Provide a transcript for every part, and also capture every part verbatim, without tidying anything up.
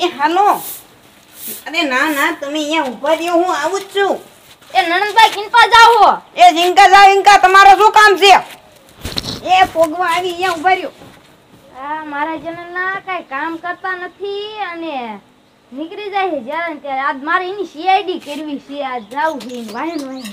એ હાલો અરે ના ના તમે અહીંયા ઊભા રહ્યો હું આવું જ છું એ નણંદભાઈ કિનપા જાવ હો એ જિંકા જાવ ઇનકા તમારો શું કામ છે એ પોગવા આવી અહીંયા ઊભા રહ્યો આ મારા જનના કાઈ કામ કરતા નથી અને નીકળી જાય છે જ્યારે ત્યારે આજ મારે એની સીઆઈડી કરવી છે આજ જાવું છે એને વાયન વાયન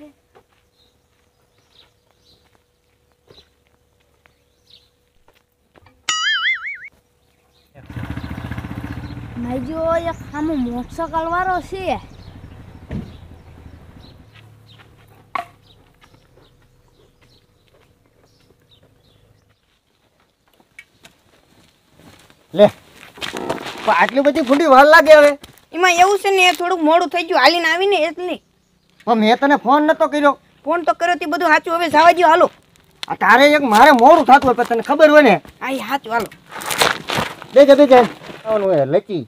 जो एक हम मोटरसाइकिल वालों से ले पाटली बची फूटी वाल लागे हवे इमा एवू से ने थोड़ू मोडू થઈ ગયું હાલીને આવીને એટલે ઓ મે તને ફોન નતો કર્યો ફોન તો કર્યો તી બધું સાચું હવે જાવા દયો હાલો આ તારે એક મારે મોડું થાતું હોય પણ તને ખબર હોય ને આ સાચું હાલો બેજે બેજે ઓનું એ લકી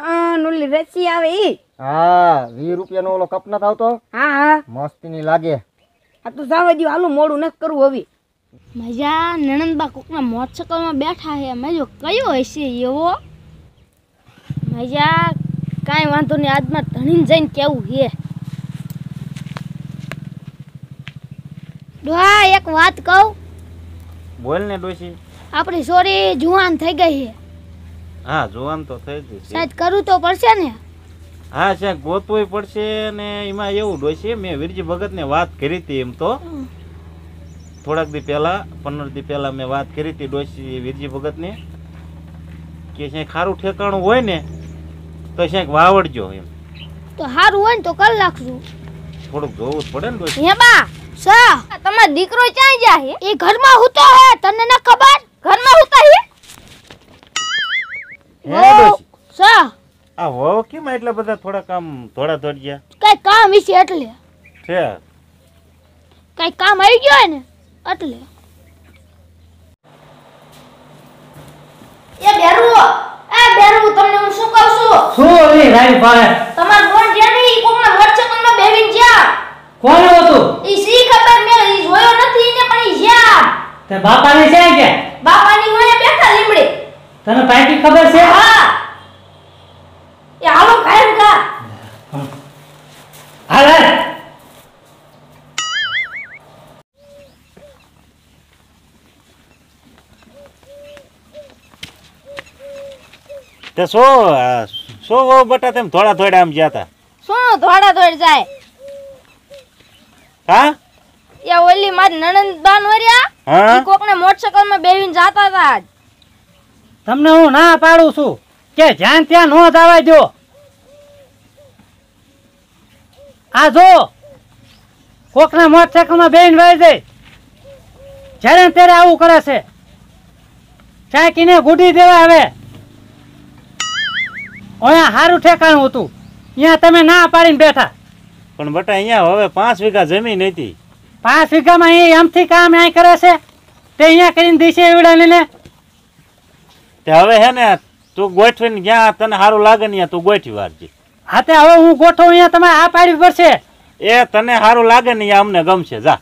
હા નુલી રેસી આવે ઈ હા વીસ રૂપિયા નો ઓલો કપ ન થાવતો હા હા મસ્તી ની લાગે આ તું જાવા દયો હાલો મોડું ન કરું હવે મજા નણંદબા કોકના મોટરસાઈકલમાં બેઠા હે મજો કયો હશે એવો મજા કાઈ વાંધો ની આજમાં ધણીન જઈને કેવું હે ડોહા એક વાત કહું બોલ ને ડોશી આપણી સોરી જુવાન થઈ ગઈ હે હા જોવાન તો થઈ ગઈ છે સાહેબ કરું તો પડશે ને હા છે ગોતવું પડશે ને એમાં એવું ડોશી મે વીરજી ભગતને વાત કરી હતી એમ તો થોડાક દી પહેલા પંદર દી પહેલા મે વાત કરી હતી ડોશી વીરજી ભગતને કે છે ખારું ઠેકાણું હોય ને તો છે વાવડજો એમ તો હારું હોય ને તો કલ રાખજો થોડું જોવું પડે ને ડોશી હે બા સા તમારો દીકરો ક્યાં જાય એ ઘરમાં હુતો હે તને ન ખબર ઘરમાં હુતા હે બાપા ને જાય કે બાપા ની ઓય બેઠા લીમડે તને પાકી ખબર છે હા એ હાલો ખાઈન કા હાલે તે સો સો વો બટા તેમ થોડા થોડા આમ જાતા સો થોડા થોડ જાય હા યા ઓલી માર નણંદ બાન ઓરિયા હા કોકને મોટરસાઈકલમાં બેહીને જાતા હતા તમને હું ના પાડું છું કે જ્યાં ત્યાં નો જવા દો આ જો કોકના મોટરસાઈકલમાં બેન વહી જાય જ્યારે ત્યારે આવું કરે છે ચાકીને ગુડી દેવા આવે અહીંયા સારું ઠેકાણું હતું અહીંયા તમે ના પાડીને બેઠા પણ બટા અહીંયા હવે પાંચ વીઘા જમીન હતી પાંચ વીઘામાં એ એમથી કામ અહીં કરે છે તે અહીંયા કરીને દેશે એવડાવીને તે હવે હે ને તું ગોઠવીને જ્યાં તને સારું લાગે ને તું ગોઠવી વાળજે હા તે હવે હું ગોઠવું અહીંયા તમારે આ પાડી પડશે એ તને સારું લાગે ને અમને ગમશે જા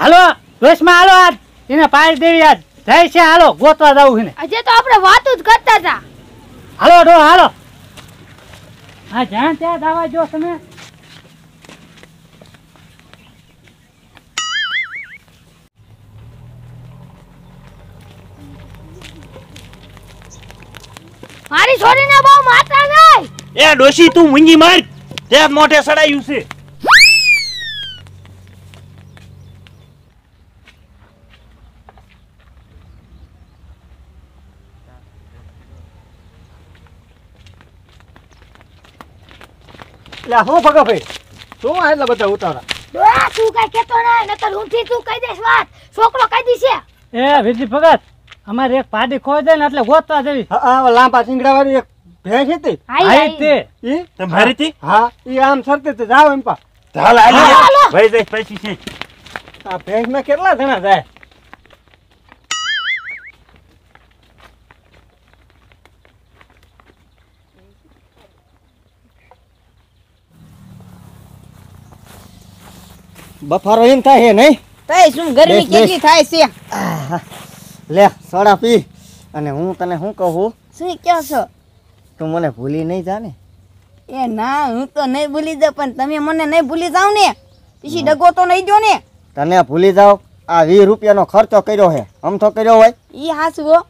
હાલો દોશમાં હાલો આજ એને પાડી દેવી આજ જાય છે હાલો ગોતવા જવું છે આજે તો આપણે વાતો જ કરતા હતા હાલો ડો હાલો હા જ્યાં ત્યાં દાવા જો તમે મારી છોરીને બહુ મારતા નહીં એ ડોશી તું મુંગી માર તે મોઢે સડાયું છે લા હો ભગા ભાઈ શું આ એટલા બધા ઉતારા ડો તું કઈ કેતો ના નતર ઊંઠી તું કહી દેસ વાત છોકરો કહી દીશે એ વીરજી ભગત અમારે એક પાડી ખોઈ દે ને એટલે ગોતવા દેવી. હા લાંબા ચીંગડાવાળી એક ભેંસ હતી. આઈ તે ઈ તમારી હતી. હા ઈ આમ સરતે તો જાવ એમ પા. ચાલ આલી ભાઈ જઈ પૈસી છે. આ ભેંસ માં કેટલા જણા જાય? બફારો એમ થાય હે નહીં? તઈ શું ગરમી કેટલી થાય છે? લે સોડા પી અને હું તને શું કહું? શું કહો છો? તું મને ભૂલી નહીં જાને? એ ના, હું તો નહીં ભૂલી જાઉં, પણ તમે મને નહીં ભૂલી જાવ ને પછી ડગો તો નહીં દો ને. તને ભૂલી જાવ? આ વીસ રૂપિયાનો ખર્ચો કર્યો હે, આમ તો કર્યો હોય. ઈ હાસવો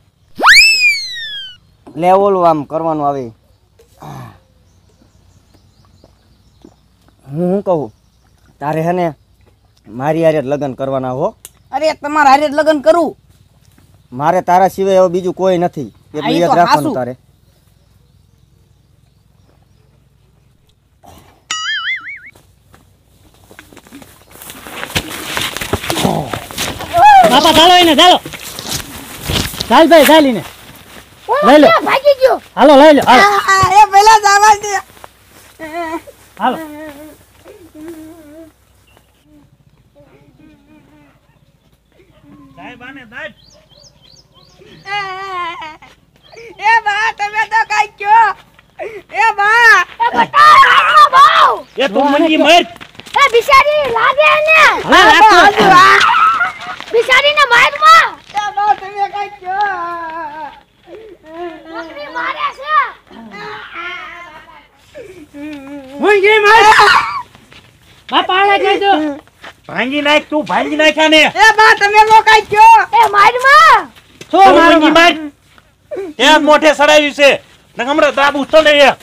લે, ઓલું આમ કરવાનું આવે. હું શું કહું? તારે હે ને મારી હારે લગ્ન કરવાના હો. અરે તમારા હારે લગ્ન કરું? મારે તારા સિવાય એવું બીજું કોઈ નથી, એટલે યાદ રાખવાનું તારે. બાપા ચાલો એને ચાલો. ચાલ ભાઈ ચાલ એને. લઈ લો. ભાગી ગયો. હાલો લઈ લો. એ પેલા જવા દે. હાલો. સાહેબ આને દાદ એ બા તમે તો કાઈ કયો? એ બા એ બટા આવો બાવ એ તું મની મર. એ બિચારી લાગે ને હા રાખો બિચારીને માર માં. એ બા તમે કાઈ કયો? મકરી મારે છે હું ગઈ માર. બાપા આલા જજો. ભાંગી નાખ તું, ભાંગી નાખ્યા ને. એ બા તમે લોકાઈ ગયો. એ મારમાં છો મારની માર. એ મોઢે સડાવ્યું છે ને હમણાં દાબુ તો ને. એ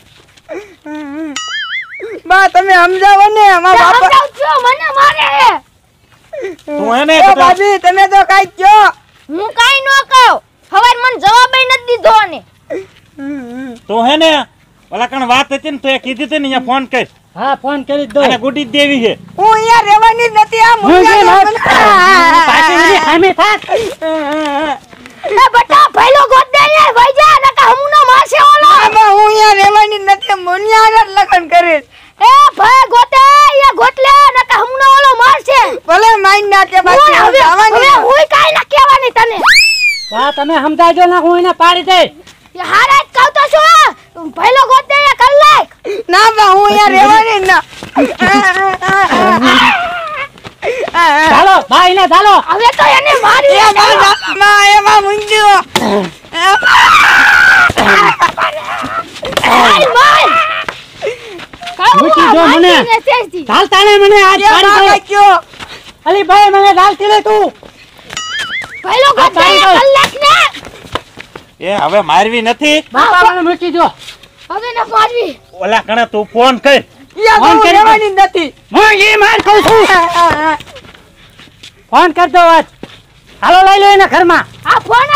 બા તમે સમજાવો ને મારા બાપા. સમજાવજો મને મારે હે તું હે ને. એ બાજી તમે તો કાઈ ગયો? હું કાઈ ન કહું, હવાર મને જવાબ એ નથી દીધો ને તો હે ને. ઓલા કણ વાત હતી ને તો એ કીધી હતી ને અહીંયા ફોન કર. હા ફોન કરી દો. અને ગુડી દેવી છે. હું અહીંયા રહેવાની જ નથી. આ મુંગા પાછી અમે થાક. એ બટા ભઈલો ગોત દે યાર ભાઈ જા નકા હમનો મારશે ઓલો. બા હું અહીંયા રહેવાની જ નથી, મુનિયાર જ લગન કરીશ. એ ભાઈ ગોતે એ ગોટલે નકા હમનો ઓલો મારશે. ભલે માઈન ના કે બાકી હું જવાની. હું કાઈ ના કહેવાની તને. બા તમે સમજાજો ના, હું એને પાડી દે. એ હારા જ કહું તો શું ભઈલો ગોત દે યાર કર લે. ના બા હું અહીંયા રહેવાની જ ના. ચાલો ભાઈ ને ચાલો. હવે તો એને મારી એ માં એ માં મુંજ્યો. ભાઈ ભાઈ મુટી જો મને ચાલ તાણે મને આજ પાડી નાખ્યો. અલી ભાઈ મને ડાલતી લે તું. ભઈલો ગોત દે કલાક ને. એ હવે મારવી નથી. બાપા મને મુટી જો. હવે ના મારવી. ઓલા કણા તું ફોન કર. ફોન કરવાની નથી. હું ઈ માર કહું છું. ફોન કર દો આજ. હાલો લઈ લે એના ઘર માં. આ ફોન